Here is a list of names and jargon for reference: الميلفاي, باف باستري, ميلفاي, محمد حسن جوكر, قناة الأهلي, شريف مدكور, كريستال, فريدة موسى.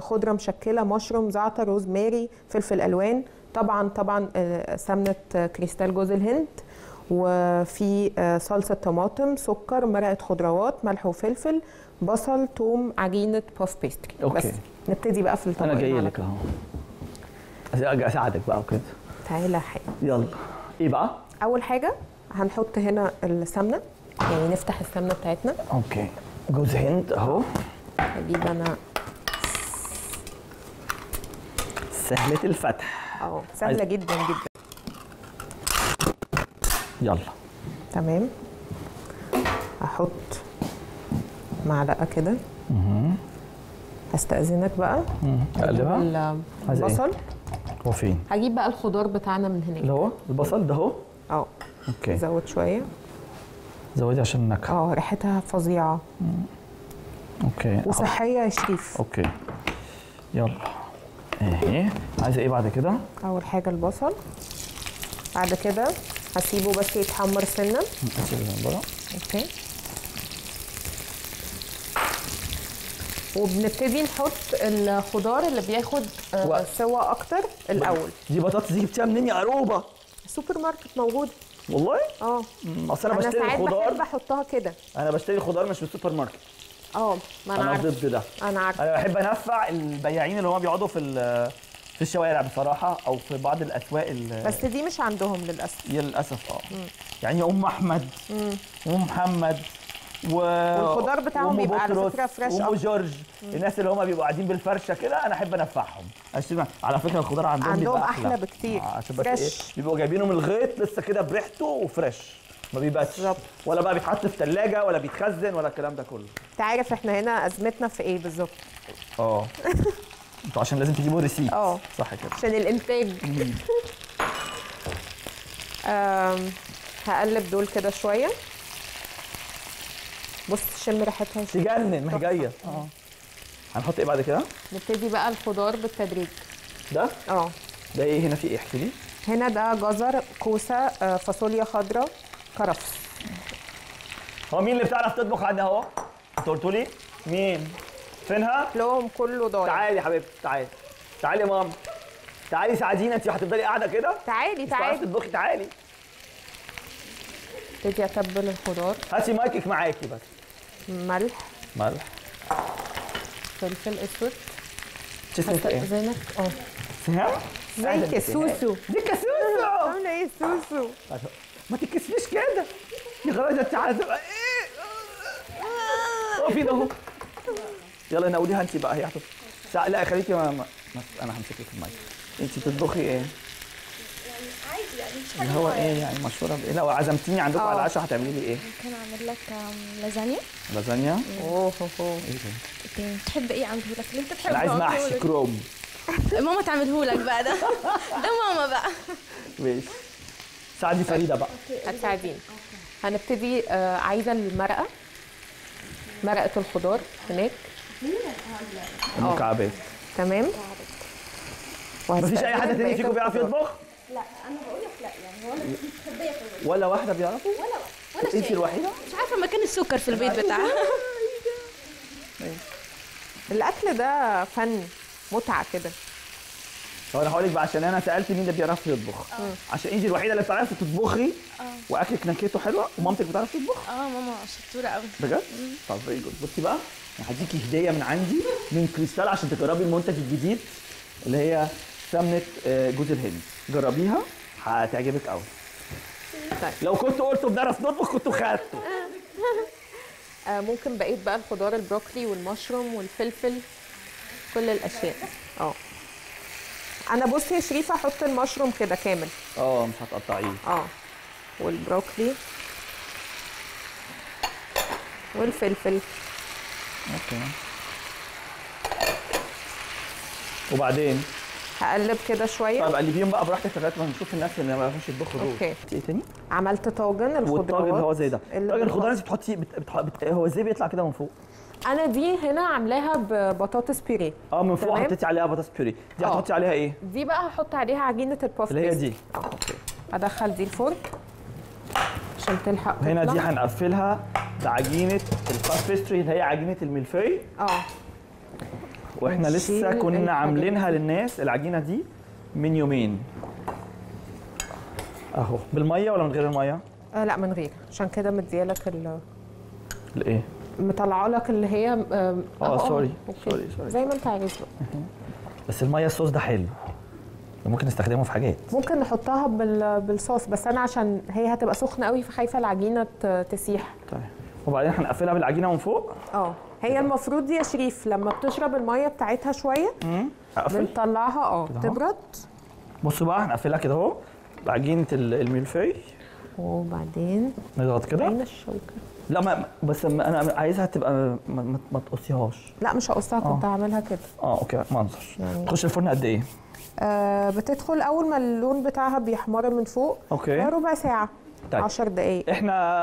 خضره مشكله، مشروم، زعتر، روزماري، فلفل الوان، طبعا سمنه كريستال جوز الهند، وفي صلصه طماطم، سكر، مرقه خضروات، ملح وفلفل، بصل، ثوم، عجينه باف باستري. أوكي. بس نبتدي بقى في الطبق. انا جاي لك اهو اساعدك بقى وكده. تعالى يا حاج. يلا. ايه بقى؟ اول حاجه هنحط هنا السمنه، يعني نفتح السمنه بتاعتنا. اوكي. جوز هند اهو. هجيب انا سهله الفتح اهو، سهله جدا جدا. يلا تمام. هحط معلقه كده. هستأذنك بقى. اقلبها. البصل. هو فين؟ هجيب بقى الخضار بتاعنا من هناك اللي هو البصل ده اهو. اه اوكي. زود شويه. زودي عشان النكهه. ريحتها فظيعه. اوكي. وصحيه يا شريف. اوكي. يلا اهي. عايزه ايه بعد كده؟ اول حاجه البصل، بعد كده هسيبه بس يتحمر سنه. اوكي. وبنبتدي نحط الخضار اللي بياخد سوا اكتر الاول. دي بطاطس دي جبتيها منين يا عروبه؟ السوبر ماركت موجوده. والله؟ اصل انا بشتري خضار، انا بحطها كده. انا بشتري خضار مش من السوبر ماركت. ما انا عارفه. انا ضد ده. انا عارفه. انا بحب انفع البياعين اللي هم بيقعدوا في الشوارع بصراحه، او في بعض الاسواق بس دي مش عندهم للاسف. للاسف. يعني ام احمد ومحمد والخضار بتاعهم بيبقى على فكره فريش قوي. وجورج، الناس اللي هم بيبقوا قاعدين بالفرشه كده، انا احب انفعهم. على فكره الخضار عندهم بيبقى احلى بكتير. فريش. بيبقوا جايبينه من الغيط لسه كده بريحته وفريش، ما بيباتش ولا بقى بيتحط في ثلاجه ولا بيتخزن ولا الكلام ده كله. انت عارف احنا هنا ازمتنا في ايه بالظبط؟ انتوا عشان لازم تجيبوا ريسيت. صح كده، عشان الانتاج. هقلب دول كده شويه. بص شم ريحتها تجنن. ما هي جايه. هنحط ايه بعد كده؟ نبتدي بقى الخضار بالتدريج. ده؟ ده ايه هنا؟ في ايه؟ احكي لي. هنا ده جزر، كوسه، فاصوليا خضراء، كرفس. هو مين اللي بتعرف تطبخ عندها اهو؟ انت قلتوا لي؟ مين؟ فينها؟ لهم كله ضايع. تعالي يا حبيبتي، تعالي. تعالي يا ماما. تعالي ساعدينا، انت هتفضلي قاعده كده؟ تعالي تعالي. بتعرفي تطبخي، تعالي. ابتدي اتبل الخضار. هاتي مايكك معاكي بس. ملح، فلفل اسود. هستأذنك. زي كسوسو. دي كسوسو. عامله ايه سوسو؟ ما تتكسفيش كده يا غرايز، انت عايزه ايه؟ اقفي ده اهو. يلا نقوليها انت بقى. هي هتطبخ. لا خليكي، انا همسك لك المايك. انت بتطبخي ايه؟ اللي هو ايه يعني مشهوره بايه؟ لو عزمتيني عندكم على العشاء هتعملي لي ايه؟ ممكن اعمل لك لازانيا. لازانيا؟ ايه ده؟ بتحب ايه اعمله لك؟ اللي انت بتحبه. انا عايز محشي كروم. ماما تعمله لك بقى. ده ماما بقى. ماشي. ساعدي فريده بقى. هتساعديني. هنبتدي. عايزه المرقه، مرقه الخضار هناك. المكعبات. تمام. مفيش اي حد تاني فيكم بيعرف يطبخ؟ لا انا بقول لك، لا يعني هو انا مش متخبيه في البيت. ولا واحده بيعرفوا؟ ولا شيء. انت الوحيده؟ مش عارفه مكان السكر في البيت بتاعها. الاكل ده فن، متعه كده. طب انا هقول لك بقى، عشان انا سالت مين اللي بيعرف يطبخ، عشان انت الوحيده اللي بتعرفي تطبخي واكلك نكهته حلوه، ومامتك بتعرف تطبخ. ماما شطوره قوي بجد. طب ايه جود. بصي بقى، انا هديكي هديه من عندي من كريستال عشان تجربي المنتج الجديد اللي هي سمنه جوز الهند. جربيها هتعجبك قوي. طيب. لو كنت قلتوا بنعرف نطبخ كنتوا خدتوا. ممكن بقيت بقى الخضار، البروكلي والمشروم والفلفل، كل الاشياء. انا بصي يا شريفه احط المشروم كده كامل. مش هتقطعيه. والبروكلي والفلفل. اوكي. وبعدين هقلب كده شويه. طب قلبيهم بقى براحتك لغايه ما نشوف الناس اللي ما بيعرفوش يطبخوا دول. اوكي. ايه تاني؟ عملت طاجن الخضار. والطاجن اللي هو زي ده، طاجن الخضار انت بتحطيه هو ازاي بيطلع كده من فوق؟ انا دي هنا عاملاها ببطاطس بيوريه. من فوق حطيتي عليها بطاطس بيوريه. دي هتحطي عليها ايه؟ دي بقى هحط عليها عجينه الباف اللي هي دي. اوكي. ادخل دي الفرن عشان تلحق تطلع. هنا دي هنقفلها بعجينه الباف باستري اللي هي عجينه الميلفاي. واحنا لسه كنا عاملينها للناس العجينه دي من يومين اهو. بالميه ولا من غير الميه؟ آه لا من غير، عشان كده مديالك الايه؟ مطلعه لك اللي هي سوري زي ما انت عايز بقى. بس الميه الصوص ده حلو، ممكن نستخدمه في حاجات، ممكن نحطها بالصوص، بس انا عشان هي هتبقى سخنه قوي فخايفه العجينه تسيح. طيب وبعدين هنقفلها بالعجينه من فوق. اه هي المفروض دي يا شريف لما بتشرب الميه بتاعتها شويه بنطلعها تبرد. بصوا بقى هنقفلها كده اهو بعجينه الميلفاي، وبعدين نضغط كده عين الشوكه. لا ما بس انا عايزها تبقى ما تقصيهاش. لا مش هقصها، كنت هعملها كده. اوكي منظر يعني. تخش الفرن قد ايه؟ بتدخل اول ما اللون بتاعها بيحمر من فوق. اوكي ربع ساعه. طيب. 10 دقائق احنا